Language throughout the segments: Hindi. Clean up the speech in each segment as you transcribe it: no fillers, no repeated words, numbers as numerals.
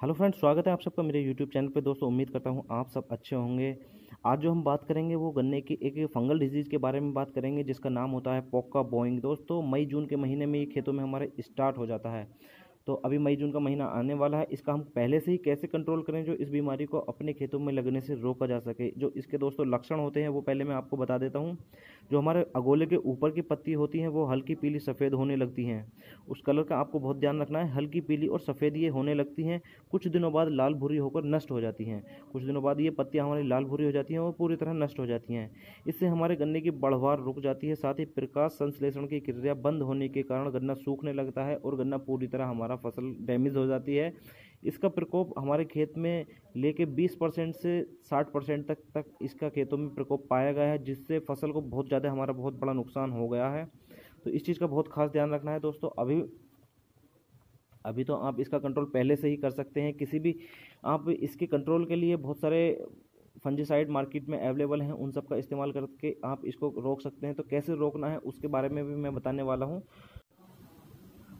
हेलो फ्रेंड्स, स्वागत है आप सबका मेरे यूट्यूब चैनल पे। दोस्तों, उम्मीद करता हूँ आप सब अच्छे होंगे। आज जो हम बात करेंगे वो गन्ने की एक फंगल डिजीज़ के बारे में बात करेंगे जिसका नाम होता है पोक्का बोइंग। दोस्तों, मई जून के महीने में ये खेतों में हमारे स्टार्ट हो जाता है। तो अभी मई जून का महीना आने वाला है, इसका हम पहले से ही कैसे कंट्रोल करें जो इस बीमारी को अपने खेतों में लगने से रोका जा सके। जो इसके दोस्तों लक्षण होते हैं वो पहले मैं आपको बता देता हूँ। जो हमारे अगोले के ऊपर की पत्ती होती हैं वो हल्की पीली सफ़ेद होने लगती हैं। उस कलर का आपको बहुत ध्यान रखना है। हल्की पीली और सफ़ेद ये होने लगती हैं। कुछ दिनों बाद लाल भूरी होकर नष्ट हो जाती हैं। कुछ दिनों बाद ये पत्तियाँ हमारी लाल भूरी हो जाती हैं और पूरी तरह नष्ट हो जाती हैं। इससे हमारे गन्ने की बढ़वार रुक जाती है। साथ ही प्रकाश संश्लेषण की क्रिया बंद होने के कारण गन्ना सूखने लगता है और गन्ना पूरी तरह हमारा फसल डैमेज हो जाती है। इसका प्रकोप हमारे खेत में लेके 20% से 60% तक इसका खेतों में प्रकोप पाया गया है, जिससे फसल को बहुत ज़्यादा हमारा बहुत बड़ा नुकसान हो गया है। तो इस चीज़ का बहुत खास ध्यान रखना है दोस्तों। अभी तो आप इसका कंट्रोल पहले से ही कर सकते हैं। किसी भी आप इसके कंट्रोल के लिए बहुत सारे फंजीसाइड मार्केट में अवेलेबल हैं, उन सब का इस्तेमाल करके आप इसको रोक सकते हैं। तो कैसे रोकना है उसके बारे में भी मैं बताने वाला हूँ।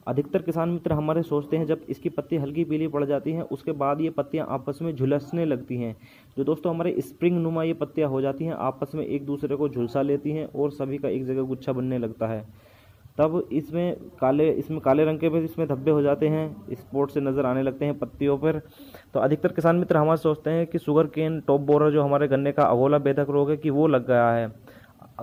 अधिकतर किसान मित्र हमारे सोचते हैं जब इसकी पत्ती हल्की पीली पड़ जाती हैं उसके बाद ये पत्तियां आपस में झुलसने लगती हैं। जो दोस्तों हमारे स्प्रिंग नुमा ये पत्तियां हो जाती हैं, आपस में एक दूसरे को झुलसा लेती हैं और सभी का एक जगह गुच्छा बनने लगता है। तब इसमें काले रंग के भी इसमें धब्बे हो जाते हैं, स्पॉट से नज़र आने लगते हैं पत्तियों पर। तो अधिकतर किसान मित्र हमारे सोचते हैं कि शुगर केन टॉप बोरर जो हमारे गन्ने का अगोला बेधक रोग है कि वो लग गया है।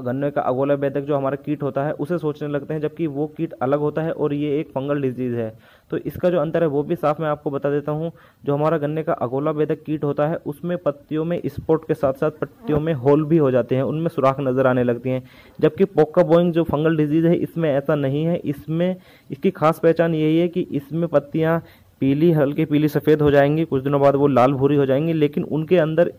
गन्ने का अगोला बेधक जो हमारा कीट होता है उसे सोचने लगते हैं, जबकि वो कीट अलग होता है और ये एक फंगल डिजीज़ है। तो इसका जो अंतर है वो भी साफ मैं आपको बता देता हूँ। जो हमारा गन्ने का अगोला बेधक कीट होता है उसमें पत्तियों में स्पॉट के साथ साथ पत्तियों में होल भी हो जाते हैं, उनमें सुराख नज़र आने लगती हैं। जबकि पोक्का बोइंग जो फंगल डिजीज़ है इसमें ऐसा नहीं है। इसमें इसकी खास पहचान यही है कि इसमें पत्तियाँ पीली हल्की पीली सफ़ेद हो जाएंगी, कुछ दिनों बाद वो लाल भूरी हो जाएंगी, लेकिन उनके अंदर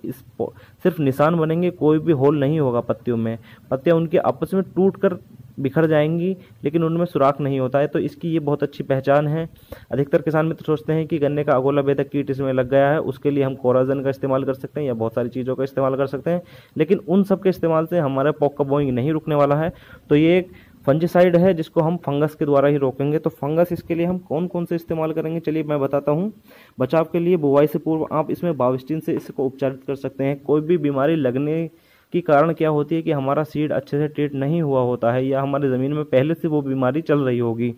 सिर्फ निशान बनेंगे, कोई भी होल नहीं होगा पत्तियों में। पत्तियाँ उनके आपस में टूटकर बिखर जाएंगी लेकिन उनमें सुराख नहीं होता है। तो इसकी ये बहुत अच्छी पहचान है। अधिकतर किसान मित्र सोचते हैं कि गन्ने का अगोला बेधक कीट इसमें लग गया है, उसके लिए हम कोराजन का इस्तेमाल कर सकते हैं या बहुत सारी चीज़ों का इस्तेमाल कर सकते हैं, लेकिन उन सब के इस्तेमाल से हमारा पोक्का बोइंग नहीं रुकने वाला है। तो ये एक फंजीसाइड है जिसको हम फंगस के द्वारा ही रोकेंगे। तो फंगस इसके लिए हम कौन कौन से इस्तेमाल करेंगे, चलिए मैं बताता हूँ। बचाव के लिए बुवाई से पूर्व आप इसमें बाविस्टिन से इसको उपचारित कर सकते हैं। कोई भी बीमारी लगने की कारण क्या होती है कि हमारा सीड अच्छे से ट्रीट नहीं हुआ होता है या हमारी ज़मीन में पहले से वो बीमारी चल रही होगी।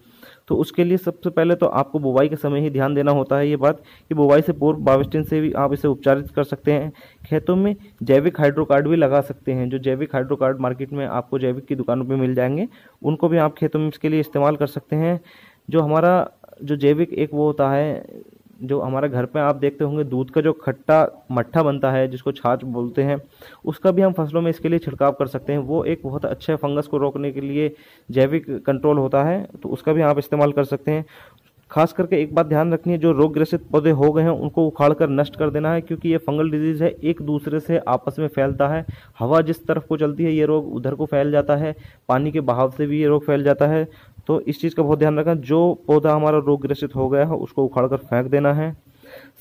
तो उसके लिए सबसे पहले तो आपको बुवाई के समय ही ध्यान देना होता है ये बात कि बुवाई से पूर्व बाविस्टिन से भी आप इसे उपचारित कर सकते हैं। खेतों में जैविक हाइड्रोकार्ड भी लगा सकते हैं। जो जैविक हाइड्रोकार्ड मार्केट में आपको जैविक की दुकानों पर मिल जाएंगे, उनको भी आप खेतों में इसके लिए इस्तेमाल कर सकते हैं। जो हमारा जो जैविक एक वो होता है जो हमारे घर पे आप देखते होंगे दूध का जो खट्टा मट्ठा बनता है जिसको छाछ बोलते हैं, उसका भी हम फसलों में इसके लिए छिड़काव कर सकते हैं। वो एक बहुत अच्छा फंगस को रोकने के लिए जैविक कंट्रोल होता है, तो उसका भी आप इस्तेमाल कर सकते हैं। खास करके एक बात ध्यान रखनी है, जो रोग ग्रसित पौधे हो गए हैं उनको उखाड़ कर नष्ट कर देना है, क्योंकि ये फंगल डिजीज़ है, एक दूसरे से आपस में फैलता है। हवा जिस तरफ को चलती है ये रोग उधर को फैल जाता है, पानी के बहाव से भी ये रोग फैल जाता है। तो इस चीज़ का बहुत ध्यान रखना। जो पौधा हमारा रोग ग्रसित हो गया है उसको उखाड़ कर फेंक देना है।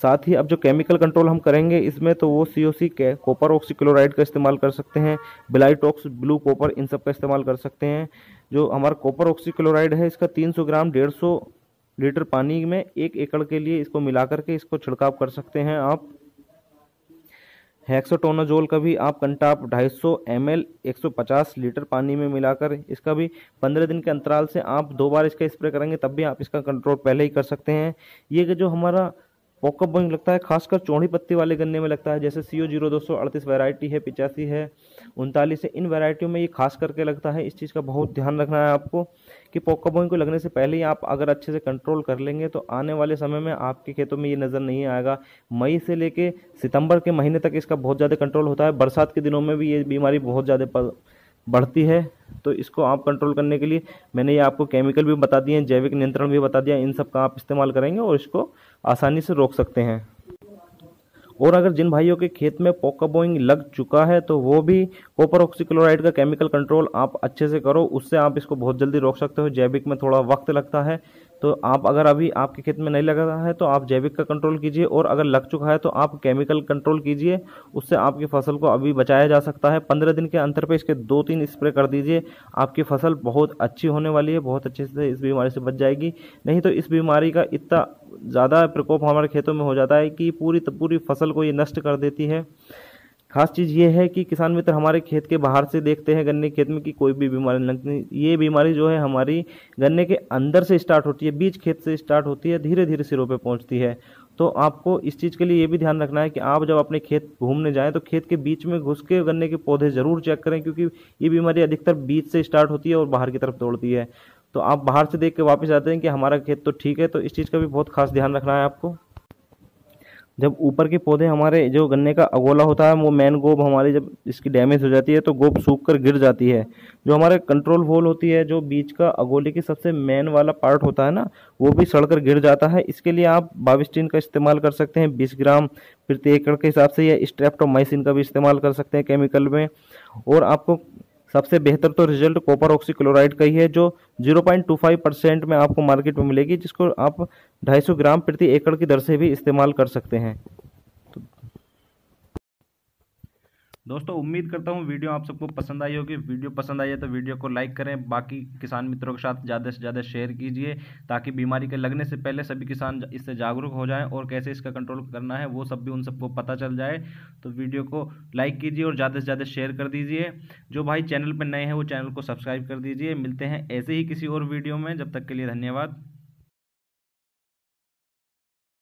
साथ ही अब जो केमिकल कंट्रोल हम करेंगे इसमें, तो वो COC के कॉपर ऑक्सीक्लोराइड का इस्तेमाल कर सकते हैं, बिलाइटॉक्स, ब्लू कॉपर, इन सब का इस्तेमाल कर सकते हैं। जो हमारा कॉपर ऑक्सीक्लोराइड है इसका 300 ग्राम 150 लीटर पानी में 1 एकड़ के लिए इसको मिला करके इसको छिड़काव कर सकते हैं आप। हैक्सो टोनाजोल का भी आप कंटाप 250 ml 150 लीटर पानी में मिलाकर इसका भी 15 दिन के अंतराल से आप 2 बार इसका स्प्रे करेंगे, तब भी आप इसका कंट्रोल पहले ही कर सकते हैं। ये जो हमारा पोक्का बोइंग लगता है खासकर चौड़ी पत्ती वाले गन्ने में लगता है, जैसे CO 0238 वैरायटी है, 85 है, 39 है, इन वैरायटियों में ये खास करके लगता है। इस चीज़ का बहुत ध्यान रखना है आपको कि पोक्का बोइंग को लगने से पहले ही आप अगर अच्छे से कंट्रोल कर लेंगे तो आने वाले समय में आपके खेतों में ये नज़र नहीं आएगा। मई से लेकर सितंबर के महीने तक इसका बहुत ज़्यादा कंट्रोल होता है। बरसात के दिनों में भी ये बीमारी बहुत ज़्यादा बढ़ती है। तो इसको आप कंट्रोल करने के लिए मैंने ये आपको केमिकल भी बता दिए हैं, जैविक नियंत्रण भी बता दिया, इन सब का आप इस्तेमाल करेंगे और इसको आसानी से रोक सकते हैं। और अगर जिन भाइयों के खेत में पोक्का बोइंग लग चुका है तो वो भी कॉपर ऑक्सीक्लोराइड का केमिकल कंट्रोल आप अच्छे से करो, उससे आप इसको बहुत जल्दी रोक सकते हो। जैविक में थोड़ा वक्त लगता है, तो आप अगर अभी आपके खेत में नहीं लग रहा है तो आप जैविक का कंट्रोल कीजिए, और अगर लग चुका है तो आप केमिकल कंट्रोल कीजिए। उससे आपकी फसल को अभी बचाया जा सकता है। 15 दिन के अंतर पे इसके 2-3 स्प्रे कर दीजिए, आपकी फसल बहुत अच्छी होने वाली है, बहुत अच्छे से इस बीमारी से बच जाएगी। नहीं तो इस बीमारी का इतना ज़्यादा प्रकोप हमारे खेतों में हो जाता है कि पूरी फसल को ये नष्ट कर देती है। खास चीज़ ये है कि किसान मित्र हमारे खेत के बाहर से देखते हैं गन्ने के खेत में कि कोई भी बीमारी नहीं लगती। ये बीमारी जो है हमारी गन्ने के अंदर से स्टार्ट होती है, बीज खेत से स्टार्ट होती है, धीरे धीरे सिरों पे पहुंचती है। तो आपको इस चीज़ के लिए ये भी ध्यान रखना है कि आप जब अपने खेत घूमने जाएं तो खेत के बीच में घुस के गन्ने के पौधे ज़रूर चेक करें, क्योंकि ये बीमारी अधिकतर बीज से स्टार्ट होती है और बाहर की तरफ दौड़ती है। तो आप बाहर से देख के वापस आते हैं कि हमारा खेत तो ठीक है। तो इस चीज़ का भी बहुत खास ध्यान रखना है आपको। जब ऊपर के पौधे हमारे जो गन्ने का अगोला होता है वो मेन गोब हमारी जब इसकी डैमेज हो जाती है तो गोब सूख कर गिर जाती है। जो हमारे कंट्रोल वॉल होती है, जो बीज का अगोले की सबसे मेन वाला पार्ट होता है ना, वो भी सड़कर गिर जाता है। इसके लिए आप बाविस्टिन का इस्तेमाल कर सकते हैं 20 ग्राम प्रति एकड़ के हिसाब से, या स्ट्रेप्टोमाइसिन का भी इस्तेमाल कर सकते हैं केमिकल में। और आपको सबसे बेहतर तो रिजल्ट कॉपर ऑक्सीक्लोराइड का ही है, जो 0.25% में आपको मार्केट में मिलेगी, जिसको आप 250 ग्राम प्रति एकड़ की दर से भी इस्तेमाल कर सकते हैं। तो दोस्तों उम्मीद करता हूँ वीडियो आप सबको पसंद आई होगी। वीडियो पसंद आई है तो वीडियो को लाइक करें, बाकी किसान मित्रों के साथ ज़्यादा से ज़्यादा शेयर कीजिए, ताकि बीमारी के लगने से पहले सभी किसान इससे जागरूक हो जाएं और कैसे इसका कंट्रोल करना है वो सब भी उन सबको पता चल जाए। तो वीडियो को लाइक कीजिए और ज़्यादा से ज़्यादा शेयर कर दीजिए। जो भाई चैनल पर नए हैं वो चैनल को सब्सक्राइब कर दीजिए। मिलते हैं ऐसे ही किसी और वीडियो में, जब तक के लिए धन्यवाद।